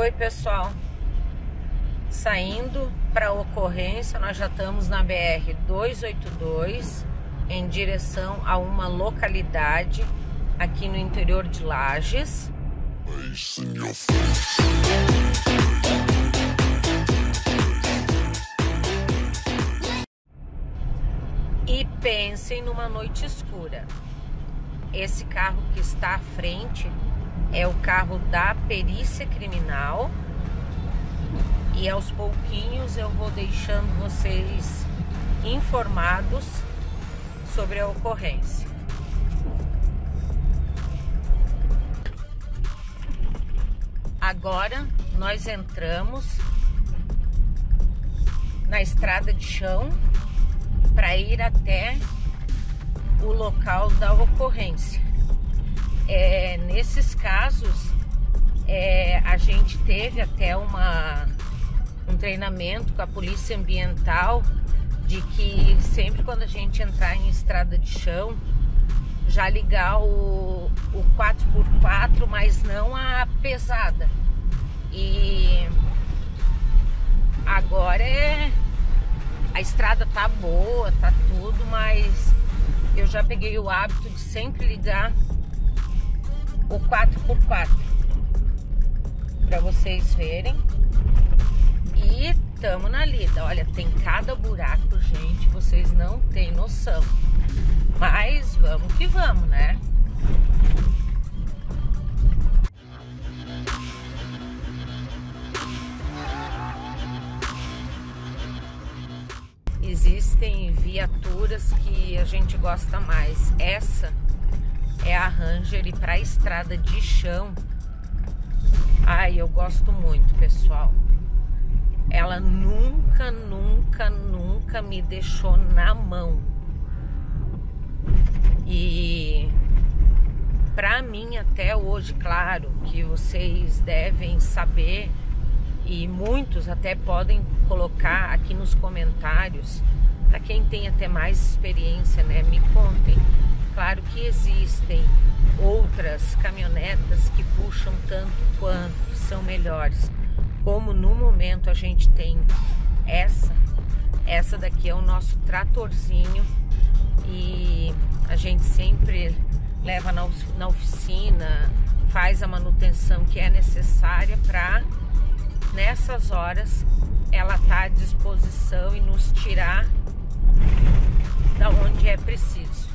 Oi, pessoal, saindo para ocorrência, nós já estamos na BR 282 em direção a uma localidade aqui no interior de Lages. E pensem numa noite escura. Esse carro que está à frente é o carro da perícia criminal. E aos pouquinhos eu vou deixando vocês informados sobre a ocorrência. Agora nós entramos na estrada de chão para ir até o local da ocorrência. Nesses casos, a gente teve até um treinamento com a polícia ambiental de que sempre quando a gente entrar em estrada de chão, já ligar o 4x4, mas não a pesada. E agora a estrada tá boa, tá tudo, mas eu já peguei o hábito de sempre ligar o 4x4 para vocês verem. E tamo na lida. Olha, tem cada buraco, gente, vocês não têm noção, mas vamos que vamos, né? Existem viaturas que a gente gosta mais. Essa é a Ranger, e para estrada de chão, eu gosto muito, pessoal. Ela nunca, nunca, nunca me deixou na mão. E para mim, até hoje, claro que vocês devem saber, e muitos até podem colocar aqui nos comentários, para quem tem até mais experiência, né? Me contem. Claro que existem outras caminhonetas que puxam tanto quanto, são melhores. Como no momento a gente tem essa daqui é o nosso tratorzinho, e a gente sempre leva na oficina, faz a manutenção que é necessária para, nessas horas, ela tá à disposição e nos tirar da onde é preciso.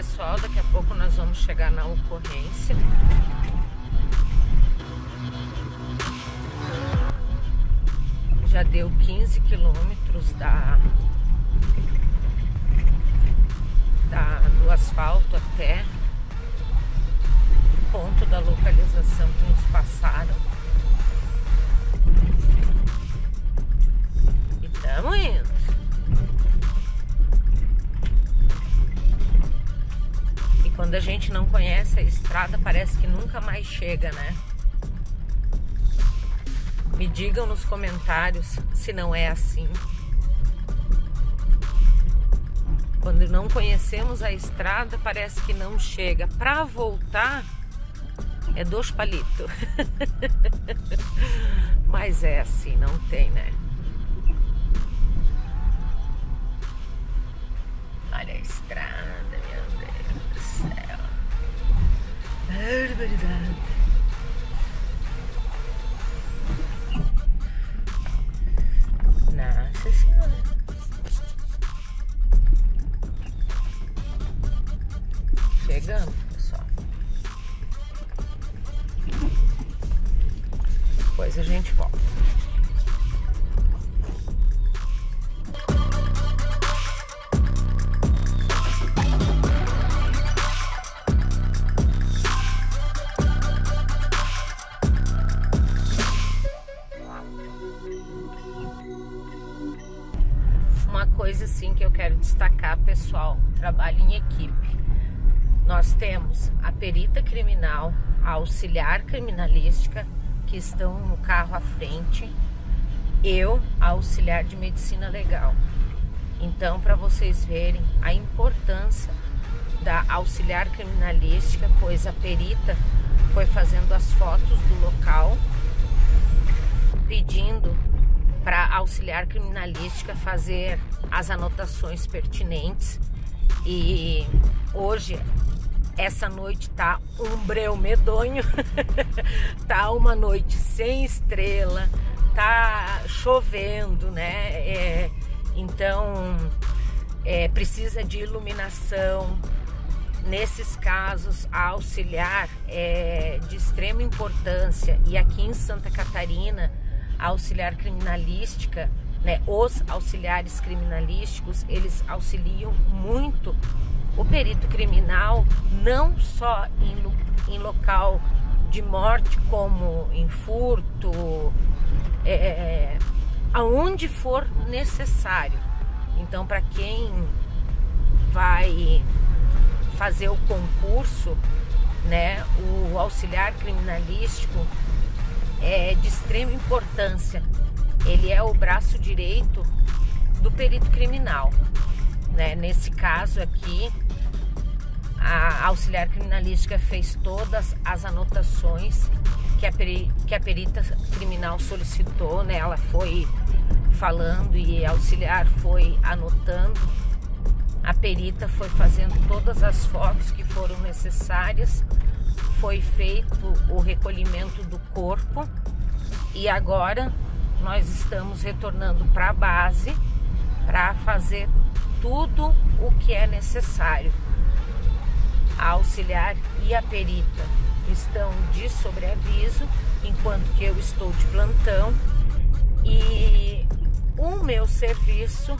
pessoal, daqui a pouco nós vamos chegar na ocorrência. Já deu 15 quilômetros do asfalto até o ponto da localização que nos passaram. E estamos indo. E quando a gente não conhece a estrada, parece que nunca mais chega, né? Me digam nos comentários se não é assim. Quando não conhecemos a estrada, parece que não chega. Para voltar, é dois palitos. Mas é assim, não tem, né? Olha a estrada, meu Deus do céu. Barbaridade. Nossa Senhora. Chegamos, pessoal. Depois a gente volta. Que eu quero destacar, pessoal, trabalho em equipe. Nós temos a perita criminal, a auxiliar criminalística, que estão no carro à frente, eu, a auxiliar de medicina legal. Então, para vocês verem a importância da auxiliar criminalística, pois a perita foi fazendo as fotos do local, pedindo para a auxiliar criminalística fazer as anotações pertinentes. E hoje, essa noite tá um breu medonho. Tá uma noite sem estrela, tá chovendo, né? Então precisa de iluminação. Nesses casos, a auxiliar é de extrema importância. E aqui em Santa Catarina, a auxiliar criminalística, né, os auxiliares criminalísticos, eles auxiliam muito o perito criminal, não só em local de morte, como em furto, aonde for necessário. Então, para quem vai fazer o concurso, né, o auxiliar criminalístico é de extrema importância. Ele é o braço direito do perito criminal, né? Nesse caso aqui, a auxiliar criminalística fez todas as anotações que a perita criminal solicitou, né? Ela foi falando e a auxiliar foi anotando. A perita foi fazendo todas as fotos que foram necessárias. Foi feito o recolhimento do corpo e agora nós estamos retornando para a base para fazer tudo o que é necessário. A auxiliar e a perita estão de sobreaviso, enquanto que eu estou de plantão, e o meu serviço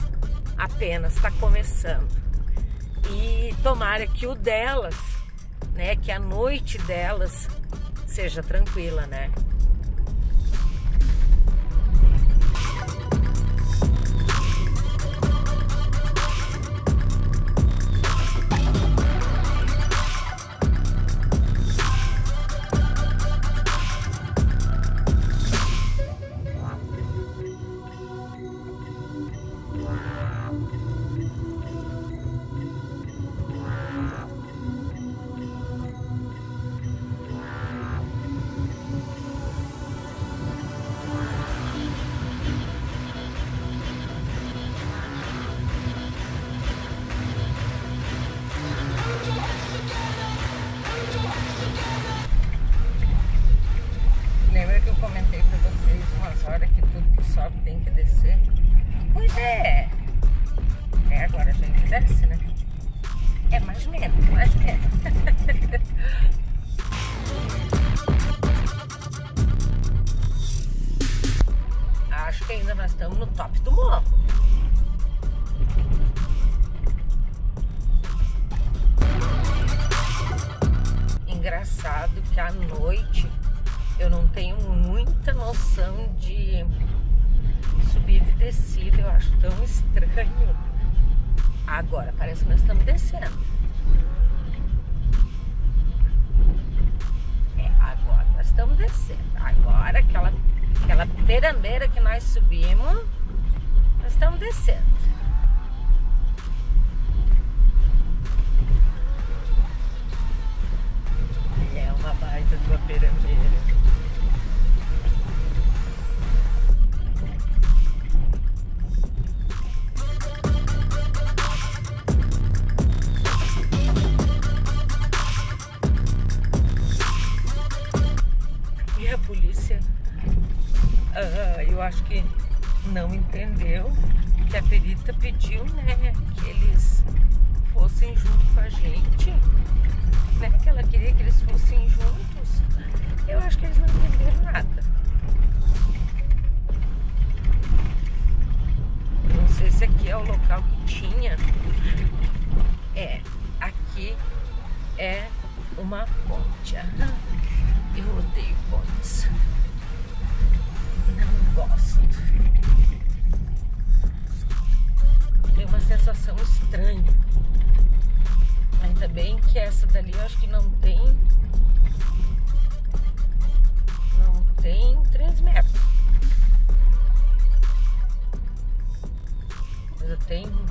apenas está começando. E tomara que o delas, né, que a noite delas seja tranquila, né? Pois é, agora a gente desce, né? É mais medo, né? engraçado que à noite eu não tenho muita noção de subida e descida, eu acho tão estranho. Agora parece que nós estamos descendo. É, agora nós estamos descendo. Agora aquela pirambeira que nós subimos, nós estamos descendo. Uma baita de uma pirambeira. E a polícia, eu acho que não entendeu que a perita pediu, né, que eles fossem junto com a gente. Que ela queria que eles fossem juntos. Eu acho que eles não entenderam nada. Não sei se aqui é o local que tinha. É, aqui é uma ponte. Eu odeio pontes. Não gosto. Tem uma sensação estranha. Ainda bem que essa dali eu acho que não tem 3 metros. Mas eu tenho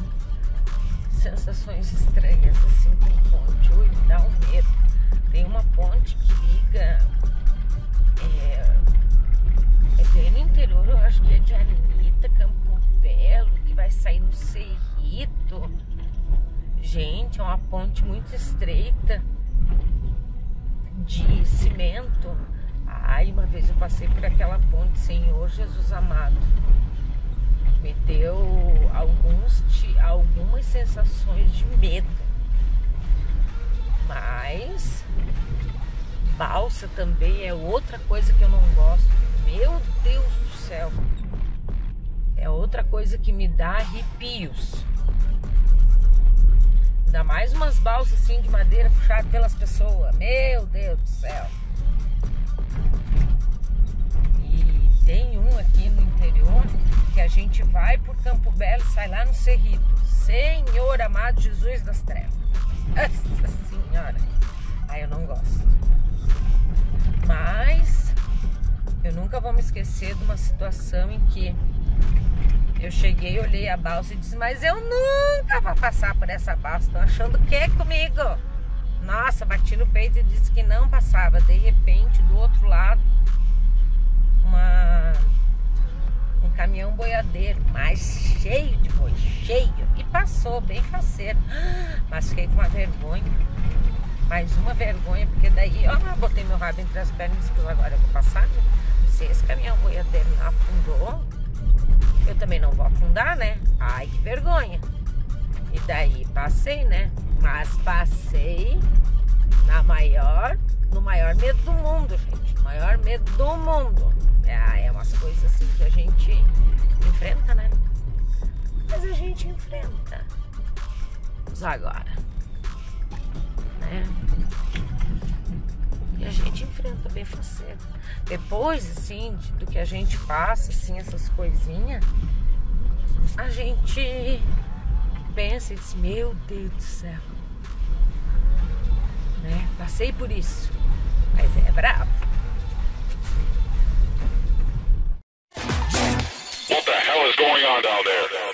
sensações estranhas assim com ponte. Ui, me dá um medo. Tem uma ponte que liga, é bem no interior, eu acho que é de Arenita, Campo Belo, que vai sair no Cerrito. Gente, é uma ponte muito estreita de cimento. Ai, uma vez eu passei por aquela ponte, Senhor Jesus amado. Me deu algumas sensações de medo. Mas balsa também é outra coisa que eu não gosto. Meu Deus do céu. É outra coisa que me dá arrepios. Ainda mais umas balsas assim de madeira puxadas pelas pessoas. Meu Deus do céu. E tem um aqui no interior que a gente vai por Campo Belo e sai lá no Cerrito. Senhor amado Jesus das trevas. Nossa senhora. Ai, eu não gosto. Mas eu nunca vou me esquecer de uma situação em que eu cheguei, olhei a balsa e disse, mas eu nunca vou passar por essa balsa, estão achando o que comigo? Nossa, bati no peito e disse que não passava. De repente, do outro lado, um caminhão boiadeiro, mas cheio de boi, cheio. E passou, bem faceiro. Mas fiquei com uma vergonha, mais uma vergonha, porque daí, ó, botei meu rabo entre as pernas e disse, agora eu vou passar. Se esse caminhão boiadeiro não afundou, eu também não vou afundar, né? Ai, que vergonha. E daí passei, né? Mas passei no maior medo do mundo, gente. O maior medo do mundo. É umas coisas assim que a gente enfrenta, né? Mas a gente enfrenta. Vamos agora, né? E a gente enfrenta bem faceiro. Depois, assim, do que a gente passa, assim, essas coisinhas, a gente pensa e diz, meu Deus do céu, né? Passei por isso, mas é brabo. What the hell is going on down there?